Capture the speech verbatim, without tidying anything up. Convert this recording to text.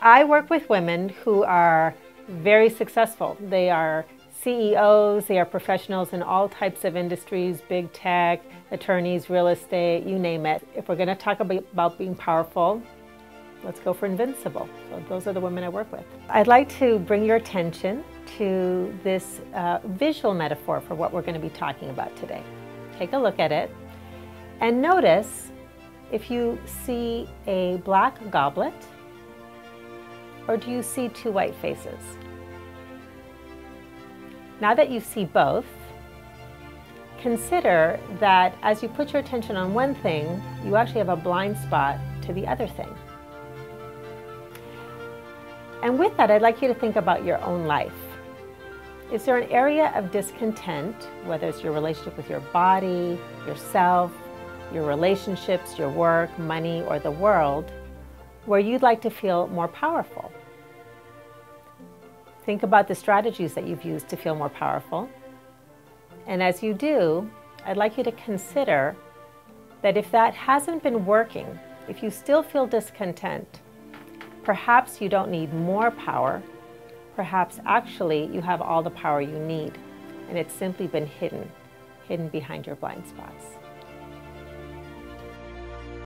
I work with women who are very successful. They are C E Os, they are professionals in all types of industries, big tech, attorneys, real estate, you name it. If we're going to talk about being powerful, let's go for invincible. So those are the women I work with. I'd like to bring your attention to this uh, visual metaphor for what we're going to be talking about today. Take a look at it and notice if you see a black goblet, or do you see two white faces? Now that you see both, consider that as you put your attention on one thing, you actually have a blind spot to the other thing. And with that, I'd like you to think about your own life. Is there an area of discontent, whether it's your relationship with your body, yourself, your relationships, your work, money, or the world, where you'd like to feel more powerful? Think about the strategies that you've used to feel more powerful. And as you do, I'd like you to consider that if that hasn't been working, if you still feel discontent, perhaps you don't need more power. Perhaps actually you have all the power you need, and it's simply been hidden, hidden behind your blind spots.